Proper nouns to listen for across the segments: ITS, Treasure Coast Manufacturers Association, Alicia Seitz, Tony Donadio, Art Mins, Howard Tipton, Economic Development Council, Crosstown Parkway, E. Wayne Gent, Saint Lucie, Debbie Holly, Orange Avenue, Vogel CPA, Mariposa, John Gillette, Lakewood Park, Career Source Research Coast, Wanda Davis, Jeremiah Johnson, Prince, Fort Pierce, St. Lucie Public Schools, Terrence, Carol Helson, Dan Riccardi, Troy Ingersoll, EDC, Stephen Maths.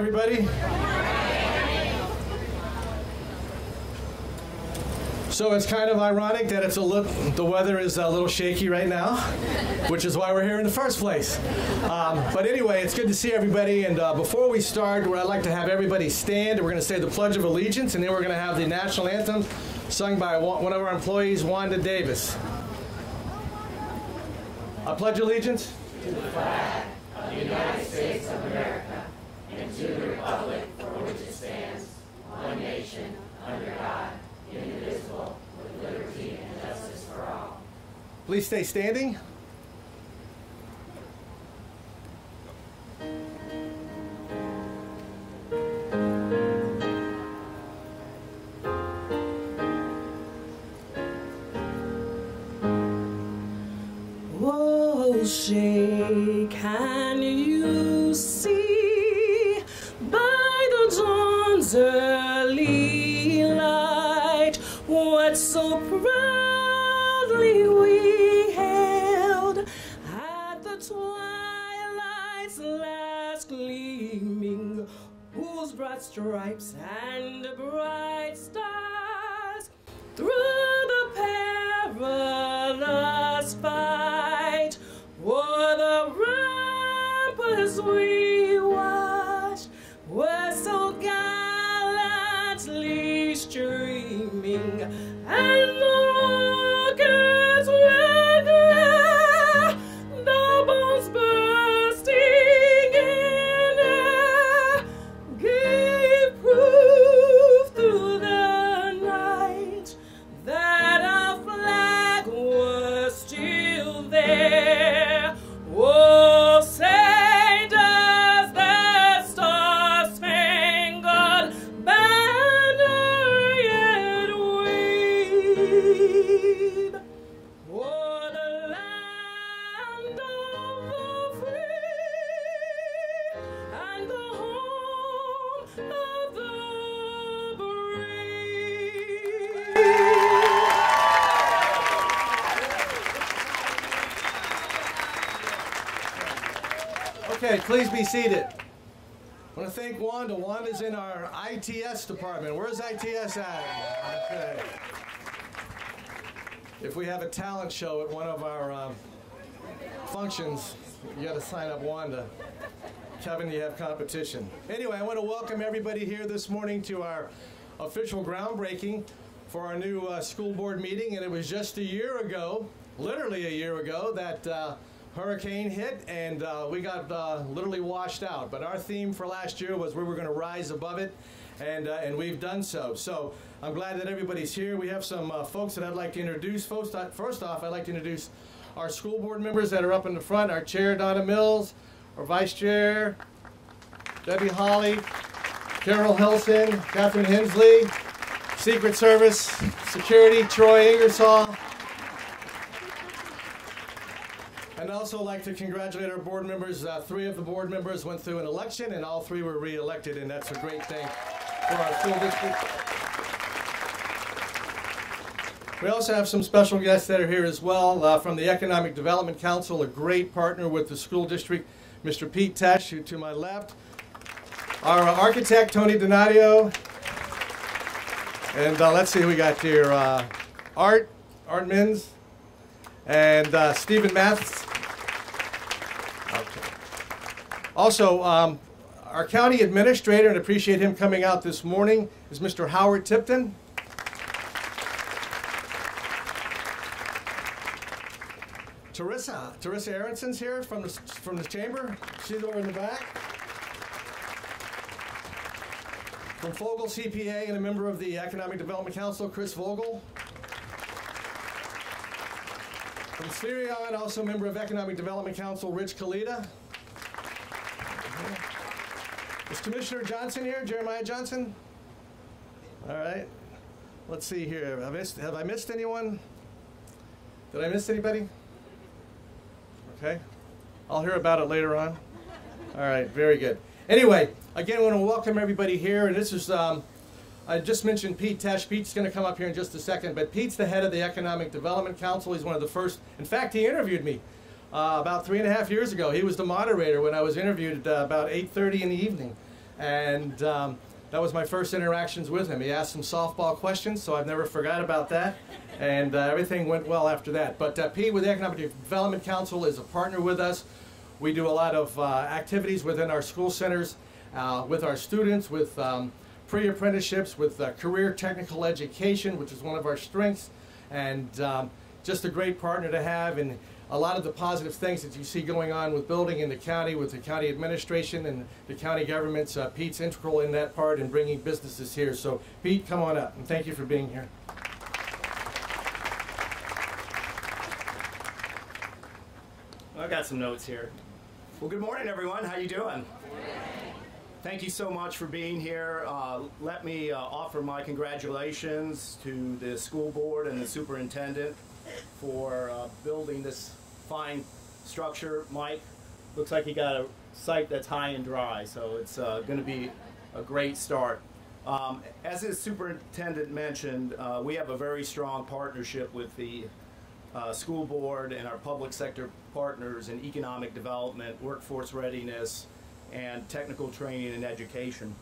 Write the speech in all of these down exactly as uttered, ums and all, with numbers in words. everybody. So it's kind of ironic that it's a look, the weather is a little shaky right now, which is why we're here in the first place. Um, but anyway, it's good to see everybody. And uh, before we start, where I'd like to have everybody stand, and we're going to say the Pledge of Allegiance, and then we're going to have the national anthem sung by one of our employees, Wanda Davis. I pledge allegiance to the flag of the United States of America and to the republic for which it stands, one nation, under God, indivisible, with liberty and justice for all. Please stay standing. Say, can you see by the dawn's early light what so proudly we hailed at the twilight's last gleaming, whose broad stripes and bright stars through the perilous fight o'er the ramparts we watched were so gallantly streaming, and the rockets were there, the bombs bursting in air gave proof through the night that our flag was still there. Oh, say does that star-spangled banner yet wave o'er the land of the free and the home of the brave. Okay, please be seated. I want to thank Wanda. Wanda's in our I T S department. Where's I T S at? Okay. If we have a talent show at one of our um, functions, you got to sign up Wanda. Kevin, you have competition. Anyway, I want to welcome everybody here this morning to our official groundbreaking for our new uh, school board meeting. And it was just a year ago, literally a year ago, that uh, hurricane hit, and uh, we got uh, literally washed out. But our theme for last year was we were going to rise above it, and uh, and we've done so. So I'm glad that everybody's here. We have some uh, folks that I'd like to introduce. First off, I'd like to introduce our school board members that are up in the front. Our chair, Donna Mills, our vice chair, Debbie Holly, Carol Helson, Catherine Hensley, Secret Service, Security, Troy Ingersoll. I'd also like to congratulate our board members. Uh, three of the board members went through an election, and all three were re-elected, and that's a great thing for our school district. We also have some special guests that are here as well uh, from the Economic Development Council, a great partner with the school district, Mister Pete Tesh, who to my left, our uh, architect, Tony Donadio, and uh, let's see who we got here, uh, Art, Art Mins, and uh, Stephen Maths. Okay. Also, um, our county administrator, and appreciate him coming out this morning, is Mister Howard Tipton. Teresa, Teresa Aronson's here from the, from the chamber. She's over in the back. From Vogel C P A and a member of the Economic Development Council, Chris Vogel. From Syrian, also a member of Economic Development Council, Rich Kalita. Is Commissioner Johnson here? Jeremiah Johnson? All right. Let's see here. Have I missed, have I missed anyone? Did I miss anybody? Okay. I'll hear about it later on. All right. Very good. Anyway, again, I want to welcome everybody here. And this is, um, I just mentioned Pete Tesh. Pete's going to come up here in just a second, but Pete's the head of the Economic Development Council. He's one of the first. In fact, he interviewed me uh, about three and a half years ago. He was the moderator when I was interviewed at uh, about eight thirty in the evening and um, that was my first interactions with him. He asked some softball questions, so I've never forgot about that, and uh, everything went well after that. But uh, P with the Economic Development Council is a partner with us. We do a lot of uh, activities within our school centers, uh, with our students, with um, pre-apprenticeships, with uh, career technical education, which is one of our strengths, and um, just a great partner to have. And a lot of the positive things that you see going on with building in the county, with the county administration and the county governments, uh, Pete's integral in that part and bringing businesses here. So Pete, come on up, and thank you for being here. Well, I've got some notes here. Well, good morning, everyone. How you doing? Thank you so much for being here. Uh, let me uh, offer my congratulations to the school board and the superintendent for uh, building this fine structure. Mike, looks like you got a site that's high and dry, so it's uh, going to be a great start. Um, as the superintendent mentioned, uh, we have a very strong partnership with the uh, school board and our public sector partners in economic development, workforce readiness, and technical training and education.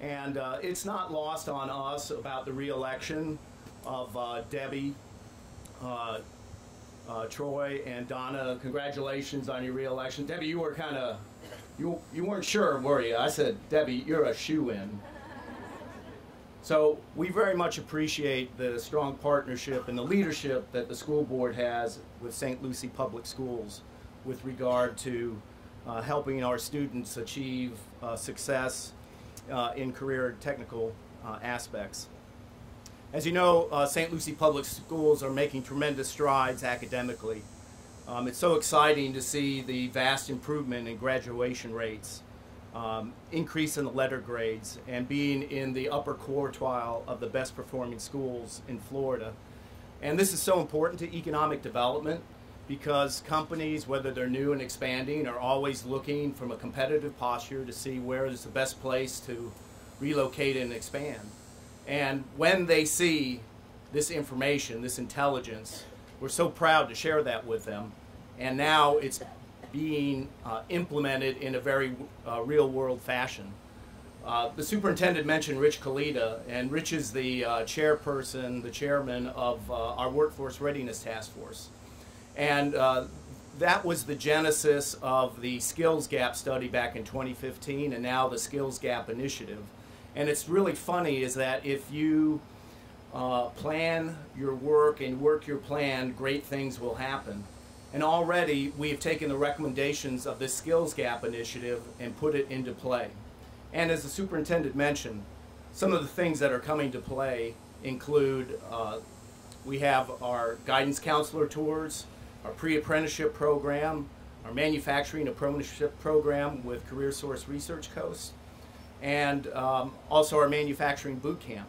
And uh, it's not lost on us about the re-election of uh, Debbie, Uh, uh, Troy, and Donna. Congratulations on your re-election. Debbie, you were kind of, you, you weren't sure, were you? I said, Debbie, you're a shoo-in. So we very much appreciate the strong partnership and the leadership that the school board has with Saint Lucie Public Schools with regard to uh, helping our students achieve uh, success uh, in career and technical uh, aspects. As you know, uh, Saint Lucie Public Schools are making tremendous strides academically. Um, it's so exciting to see the vast improvement in graduation rates, um, increase in the letter grades, and being in the upper quartile of the best performing schools in Florida. And this is so important to economic development because companies, whether they're new and expanding, are always looking from a competitive posture to see where is the best place to relocate and expand. And when they see this information, this intelligence, we're so proud to share that with them. And now it's being uh, implemented in a very uh, real-world fashion. Uh, the superintendent mentioned Rich Kalita, and Rich is the uh, chairperson, the chairman of uh, our Workforce Readiness Task Force. And uh, that was the genesis of the Skills Gap study back in twenty fifteen, and now the Skills Gap Initiative. And it's really funny is that if you uh, plan your work and work your plan, great things will happen. And already we have taken the recommendations of the Skills Gap Initiative and put it into play. And as the superintendent mentioned, some of the things that are coming to play include uh, we have our guidance counselor tours, our pre-apprenticeship program, our manufacturing apprenticeship program with Career Source Research Coast, and um, also our manufacturing boot camp.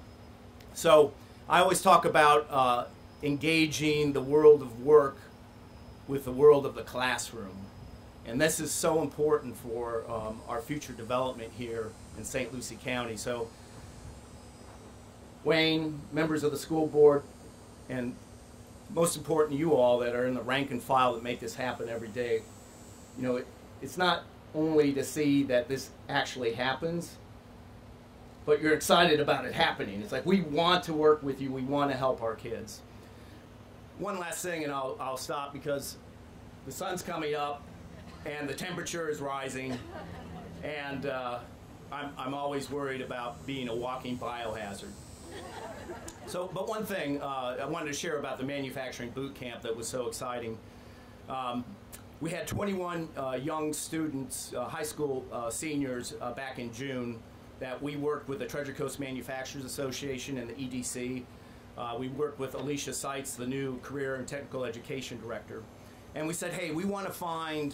So I always talk about uh, engaging the world of work with the world of the classroom. And this is so important for um, our future development here in Saint Lucie County. So Wayne, members of the school board, and most important you all that are in the rank and file that make this happen every day, you know, it, it's not only to see that this actually happens, but you're excited about it happening. It's like, we want to work with you. We want to help our kids. One last thing, and I'll, I'll stop because the sun's coming up and the temperature is rising, and uh, I'm, I'm always worried about being a walking biohazard. So, but one thing uh, I wanted to share about the manufacturing boot camp that was so exciting. Um, We had twenty-one uh, young students, uh, high school uh, seniors, uh, back in June that we worked with the Treasure Coast Manufacturers Association and the E D C. Uh, we worked with Alicia Seitz, the new Career and Technical Education Director. And we said, hey, we want to find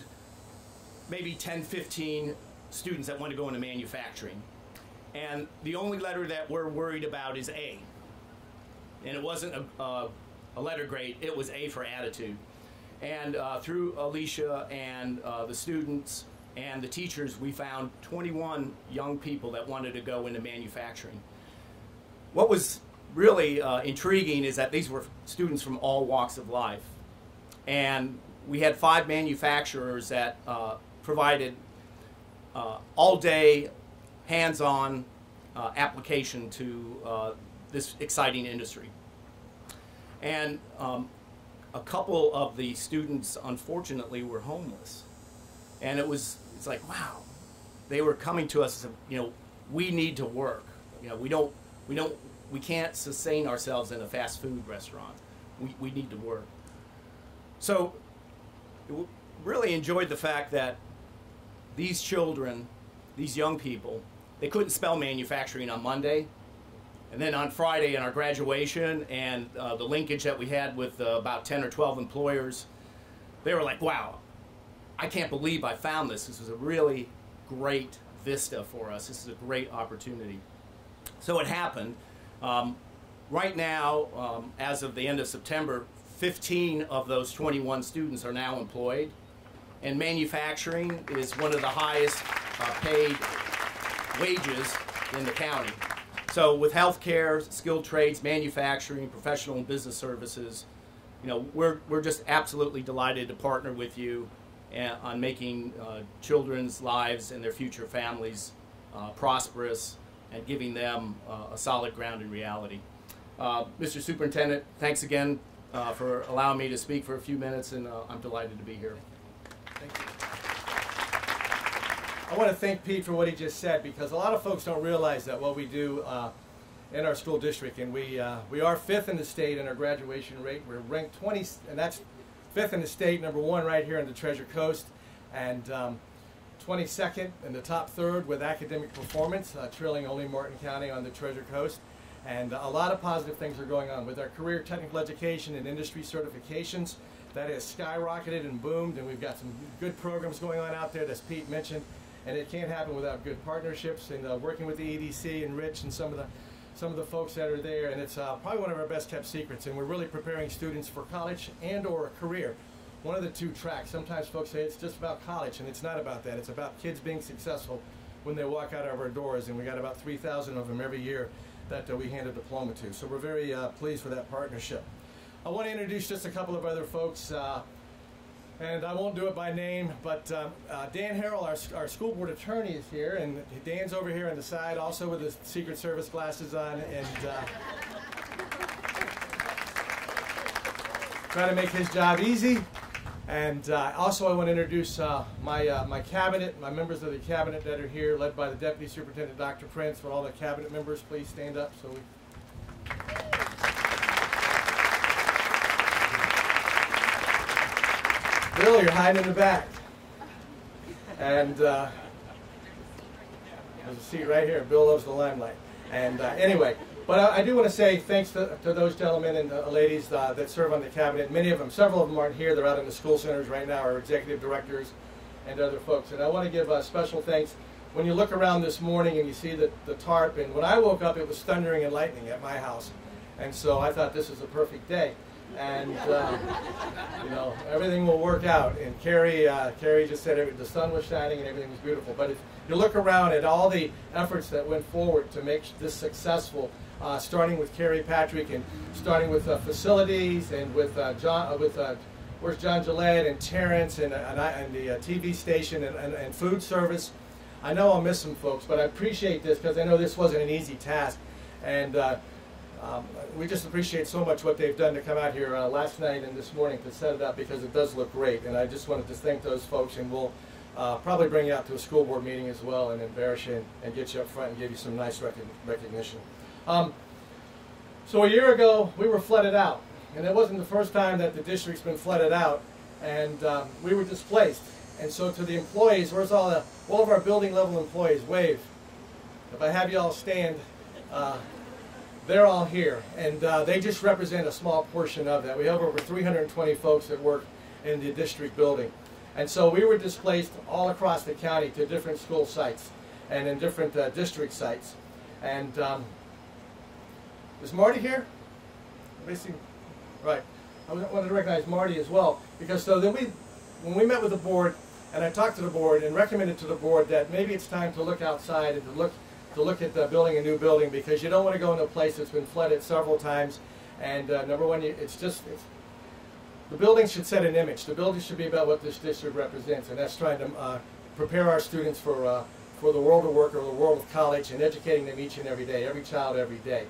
maybe ten, fifteen students that want to go into manufacturing. And the only letter that we're worried about is A. And it wasn't a, uh, a letter grade, it was A for attitude. And uh, through Alicia and uh, the students and the teachers, we found twenty-one young people that wanted to go into manufacturing. What was really uh, intriguing is that these were students from all walks of life. And we had five manufacturers that uh, provided uh, all-day hands-on uh, application to uh, this exciting industry. And um, a couple of the students, unfortunately, were homeless. And it was, it's like, wow, they were coming to us and said, you know, we need to work. You know, we don't, we don't, we can't sustain ourselves in a fast food restaurant. We, we need to work. So, really enjoyed the fact that these children, these young people, they couldn't spell manufacturing on Monday. And then on Friday in our graduation and uh, the linkage that we had with uh, about ten or twelve employers, they were like, wow, I can't believe I found this. This was a really great vista for us. This is a great opportunity. So it happened. Um, right now, um, as of the end of September, fifteen of those twenty-one students are now employed. And manufacturing is one of the highest uh, paid wages in the county. So with healthcare, skilled trades, manufacturing, professional and business services, you know, we're, we're just absolutely delighted to partner with you on making uh, children's lives and their future families uh, prosperous and giving them uh, a solid ground in reality. Uh, Mister Superintendent, thanks again uh, for allowing me to speak for a few minutes, and uh, I'm delighted to be here. Thank you. I want to thank Pete for what he just said, because a lot of folks don't realize that what we do uh, in our school district, and we uh, we are fifth in the state in our graduation rate. We're ranked twenty, and that's fifth in the state, number one right here in the Treasure Coast, and um, twenty-second in the top third with academic performance, uh, trailing only Martin County on the Treasure Coast. And a lot of positive things are going on with our career technical education and industry certifications. That has skyrocketed and boomed, and we've got some good programs going on out there, as Pete mentioned, and it can't happen without good partnerships and uh, working with the E D C and Rich and some of the some of the folks that are there. And it's uh, probably one of our best kept secrets, and we're really preparing students for college and or a career. One of the two tracks. Sometimes folks say it's just about college, and it's not about that. It's about kids being successful when they walk out of our doors, and we got about three thousand of them every year that uh, we hand a diploma to. So we're very uh, pleased with that partnership. I want to introduce just a couple of other folks, uh, and I won't do it by name, but uh, uh, Dan Harrell, our, our school board attorney, is here, and Dan's over here on the side, also with his Secret Service glasses on, and uh, trying to make his job easy. And uh, also I want to introduce uh, my, uh, my cabinet, my members of the cabinet that are here, led by the Deputy Superintendent, Doctor Prince. Would all the cabinet members please stand up so we... Bill, you're hiding in the back. And uh, there's a seat right here. Bill loves the limelight. And uh, anyway, but I, I do want to say thanks to, to those gentlemen and uh, ladies uh, that serve on the cabinet. Many of them, several of them aren't here. They're out in the school centers right now, our executive directors and other folks. And I want to give uh, special thanks. When you look around this morning and you see the, the tarp, and when I woke up, it was thundering and lightning at my house. And so I thought this was a perfect day. And uh, you know, everything will work out. And Carrie, uh, Carrie just said it, the sun was shining and everything was beautiful. But if you look around at all the efforts that went forward to make this successful, uh, starting with Carrie Patrick and starting with uh, facilities and with uh, John, uh, with uh, where's John Gillette and Terrence and, uh, and, I, and the uh, T V station and, and, and food service. I know I'll miss some folks, but I appreciate this because I know this wasn't an easy task. And uh, Um, we just appreciate so much what they've done to come out here uh, last night and this morning to set it up, because it does look great. And I just wanted to thank those folks, and we'll uh, probably bring you out to a school board meeting as well and embarrass you and, and get you up front and give you some nice rec recognition. Um, so a year ago, we were flooded out, and it wasn't the first time that the district's been flooded out, and um, we were displaced. And so to the employees, where's all the, all of our building level employees, wave. If I have you all stand, uh, they're all here, and uh, they just represent a small portion of that. We have over three hundred twenty folks that work in the district building. And so we were displaced all across the county to different school sites and in different uh, district sites. And um, is Marty here? Right. I wanted to recognize Marty as well, because so then we, when we met with the board, and I talked to the board and recommended to the board that maybe it's time to look outside and to look to look at uh, building a new building, because you don't want to go into a place that's been flooded several times. And uh, number one, you, it's just, it's, the building should set an image. The building should be about what this district represents, and that's trying to uh, prepare our students for, uh, for the world of work or the world of college, and educating them each and every day, every child, every day.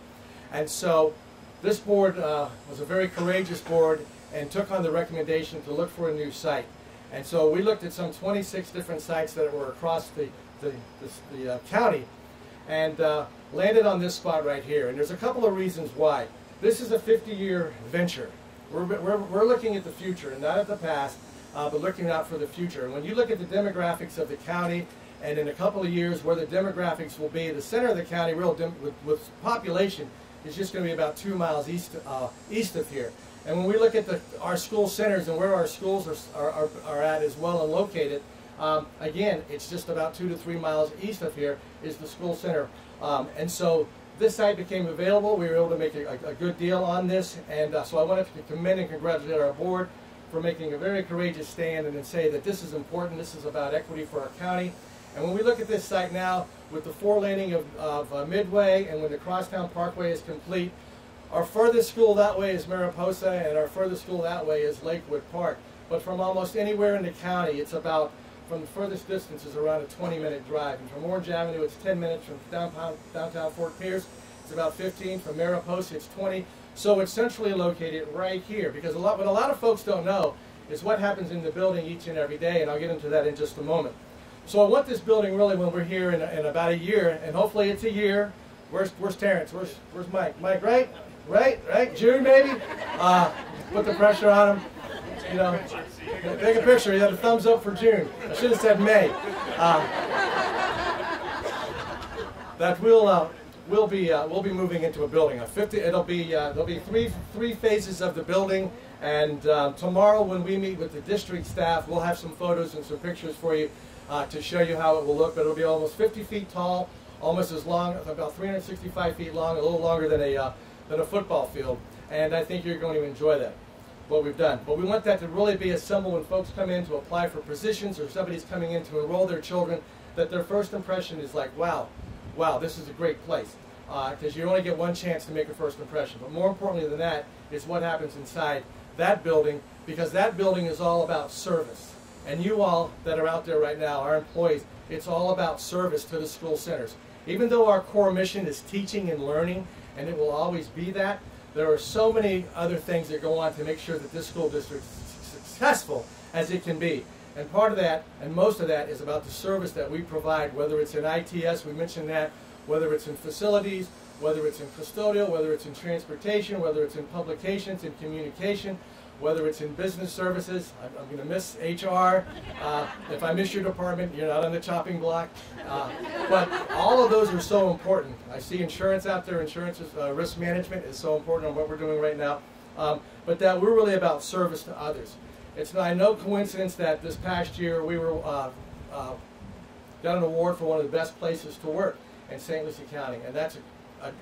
And so this board uh, was a very courageous board and took on the recommendation to look for a new site. And so we looked at some twenty-six different sites that were across the, the, the, the uh, county and uh, landed on this spot right here. And there's a couple of reasons why. This is a fifty-year venture. We're, we're, we're looking at the future and not at the past, uh, but looking out for the future. And when you look at the demographics of the county and in a couple of years where the demographics will be, the center of the county real dem with, with population is just going to be about two miles east, uh, east of here. And when we look at the, our school centers and where our schools are, are, are at as well and located, um, again, it's just about two to three miles east of here is the school center. Um, and so this site became available. We were able to make a, a good deal on this. And uh, so I wanted to commend and congratulate our board for making a very courageous stand and then say that this is important. This is about equity for our county. And when we look at this site now, with the forelaning of, of uh, Midway and when the Crosstown Parkway is complete, our furthest school that way is Mariposa, and our furthest school that way is Lakewood Park. But from almost anywhere in the county, it's about, from the furthest distance, is around a twenty-minute drive. And from Orange Avenue, it's ten minutes. From downtown, downtown Fort Pierce, it's about fifteen. From Mariposa, it's twenty. So it's centrally located right here. Because a lot, what a lot of folks don't know is what happens in the building each and every day, and I'll get into that in just a moment. So I want this building really when we're here in, in about a year, and hopefully it's a year. Where's, where's Terrence? Where's, where's Mike? Mike, right? Right, right, June maybe. Uh, put the pressure on them. You know, take a picture. You had a thumbs up for June. I should have said May. Uh, that will uh, will be uh, we'll be moving into a building. A fifty. It'll be uh, there'll be three three phases of the building. And uh, tomorrow when we meet with the district staff, we'll have some photos and some pictures for you uh, to show you how it will look. But it'll be almost fifty feet tall, almost as long, about three hundred sixty-five feet long, a little longer than a. Uh, than a football field, and I think you're going to enjoy that, what we've done. But we want that to really be a symbol when folks come in to apply for positions or somebody's coming in to enroll their children, that their first impression is like, wow, wow, this is a great place. Because uh, you only get one chance to make a first impression. But more importantly than that is what happens inside that building, because that building is all about service. And you all that are out there right now, our employees, it's all about service to the school centers. Even though our core mission is teaching and learning, and it will always be that, there are so many other things that go on to make sure that this school district is successful as it can be. And part of that, and most of that, is about the service that we provide, whether it's in I T S, we mentioned that, whether it's in facilities, whether it's in custodial, whether it's in transportation, whether it's in publications, in communication, whether it's in business services. I'm, I'm going to miss H R. Uh, if I miss your department, you're not on the chopping block. Uh, but all of those are so important. I see insurance out there. Insurance is, uh, risk management is so important on what we're doing right now. Um, but that we're really about service to others. It's not, no coincidence that this past year we were uh, uh, got an award for one of the best places to work in Saint Lucie County. And that's a, a, a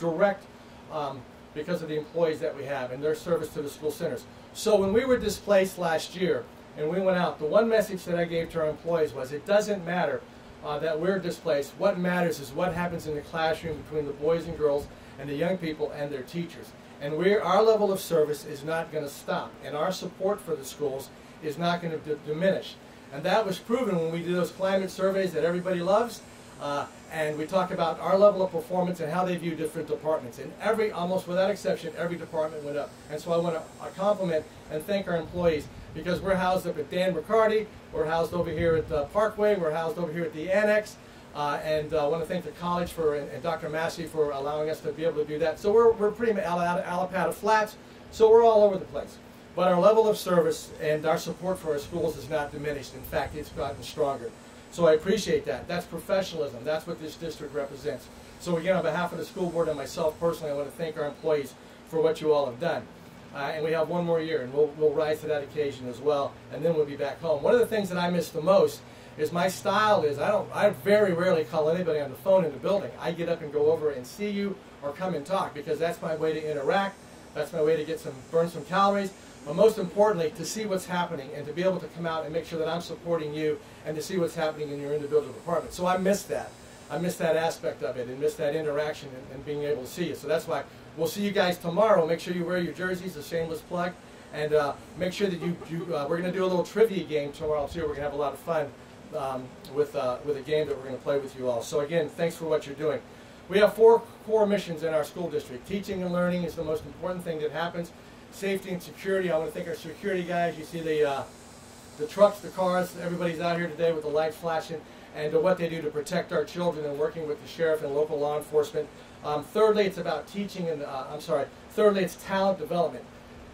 direct um, because of the employees that we have and their service to the school centers. So when we were displaced last year and we went out, the one message that I gave to our employees was it doesn't matter uh, that we're displaced. What matters is what happens in the classroom between the boys and girls and the young people and their teachers. And we're, our level of service is not going to stop, and our support for the schools is not going to diminish. And that was proven when we did those climate surveys that everybody loves. Uh, and we talk about our level of performance and how they view different departments. And every, almost without exception, every department went up. And so I want to compliment and thank our employees, because we're housed up at Dan Riccardi, we're housed over here at the Parkway, we're housed over here at the Annex, uh, and I uh, want to thank the college for, and, and Doctor Massey for allowing us to be able to do that. So we're, we're pretty much out of Alapata Flats, so we're all over the place. But our level of service and our support for our schools is not diminished. In fact, it's gotten stronger. So I appreciate that. That's professionalism. That's what this district represents. So again, on behalf of the school board and myself personally, I want to thank our employees for what you all have done. Uh, and we have one more year, and we'll, we'll rise to that occasion as well, and then we'll be back home. One of the things that I miss the most is my style is I, don't, I very rarely call anybody on the phone in the building. I get up and go over and see you or come and talk, because that's my way to interact. That's my way to get some, burn some calories. But most importantly, to see what's happening and to be able to come out and make sure that I'm supporting you and to see what's happening in your individual department. So I miss that. I miss that aspect of it and miss that interaction and, and being able to see you. So that's why we'll see you guys tomorrow. Make sure you wear your jerseys, a shameless plug, and uh, make sure that you, you uh, we're going to do a little trivia game tomorrow too. We're going to have a lot of fun um, with, uh, with a game that we're going to play with you all. So again, thanks for what you're doing. We have four core missions in our school district. Teaching and learning is the most important thing that happens. Safety and security, I want to thank our security guys. You see the, uh, the trucks, the cars, everybody's out here today with the lights flashing, and to what they do to protect our children and working with the sheriff and local law enforcement. Um, thirdly, it's about teaching and, uh, I'm sorry, thirdly, it's talent development.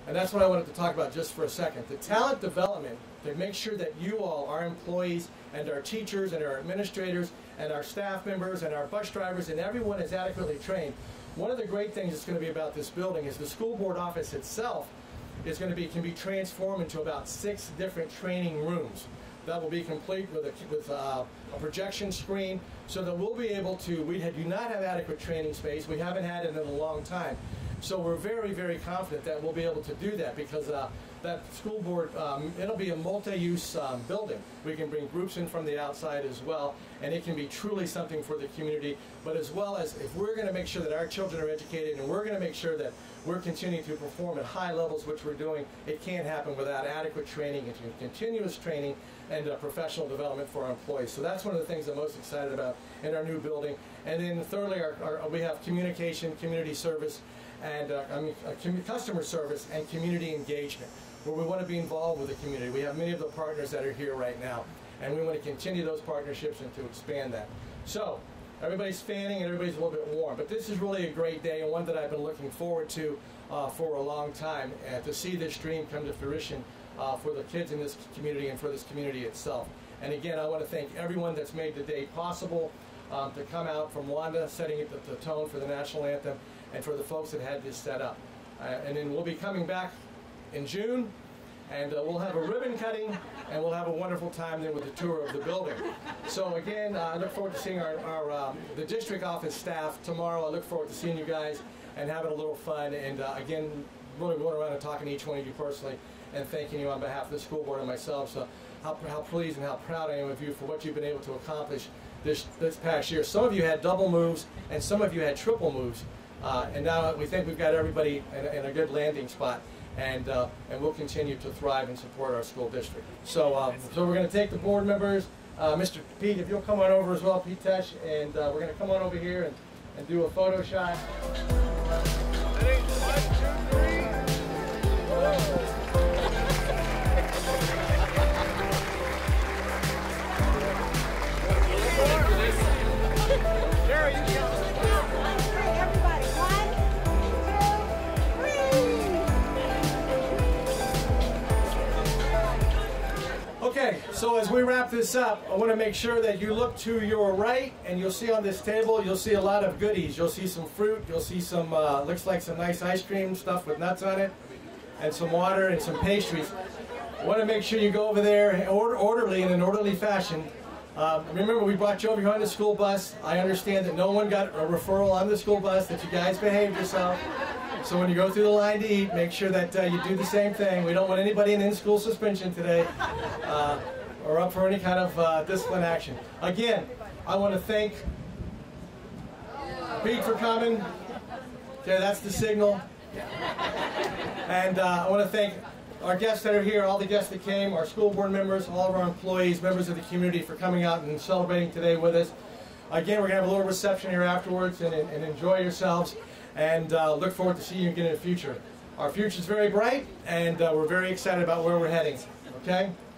And that's what I wanted to talk about just for a second. The talent development, to make sure that you all, our employees and our teachers and our administrators and our staff members and our bus drivers and everyone is adequately trained. One of the great things that's going to be about this building is the school board office itself is going to be, can be transformed into about six different training rooms that will be complete with a, with a, a projection screen, so that we'll be able to, we do not have adequate training space, we haven't had it in a long time. So we're very, very confident that we'll be able to do that because uh, that school board, um, it'll be a multi-use um, building. We can bring groups in from the outside as well, and it can be truly something for the community. But as well as if we're going to make sure that our children are educated and we're going to make sure that we're continuing to perform at high levels, which we're doing, it can't happen without adequate training and continuous training and uh, professional development for our employees. So that's one of the things I'm most excited about in our new building. And then thirdly, our, our, we have communication, community service, and uh, I mean, uh, customer service and community engagement, where we want to be involved with the community. We have many of the partners that are here right now, and we want to continue those partnerships and to expand that. So everybody's fanning and everybody's a little bit warm, but this is really a great day and one that I've been looking forward to uh, for a long time, and to see this dream come to fruition uh, for the kids in this community and for this community itself. And again, I want to thank everyone that's made the day possible, um, to come out from Wanda, setting the, the tone for the national anthem, and for the folks that had this set up. Uh, and then we'll be coming back in June, and uh, we'll have a ribbon cutting, and we'll have a wonderful time then with a tour of the building. So again, uh, I look forward to seeing our, our uh, the district office staff tomorrow. I look forward to seeing you guys and having a little fun, and uh, again, really going around and talking to each one of you personally and thanking you on behalf of the school board and myself. So how, how pleased and how proud I am of you for what you've been able to accomplish this, this past year. Some of you had double moves, and some of you had triple moves. Uh, and now we think we've got everybody in, in a good landing spot, and uh, and we'll continue to thrive and support our school district. So um, so we're going to take the board members, uh, Mister Pete, if you'll come on over as well, Pete Tesh, and uh, we're going to come on over here and, and do a photo shot. Ready? One, two, three. Whoa. So as we wrap this up, I want to make sure that you look to your right, and you'll see on this table, you'll see a lot of goodies. You'll see some fruit, you'll see some, uh, looks like some nice ice cream stuff with nuts on it, and some water and some pastries. I want to make sure you go over there order, orderly, in an orderly fashion. Um, remember, we brought you over here on the school bus. I understand that no one got a referral on the school bus, that you guys behaved yourself. So when you go through the line to eat, make sure that uh, you do the same thing. We don't want anybody in in-school suspension today. Uh, or up for any kind of uh, discipline action. Again, I want to thank Pete for coming. Okay, that's the signal. And uh, I want to thank our guests that are here, all the guests that came, our school board members, all of our employees, members of the community for coming out and celebrating today with us. Again, we're going to have a little reception here afterwards, and, and enjoy yourselves, and uh, look forward to seeing you again in the future. Our future is very bright, and uh, we're very excited about where we're heading. Okay?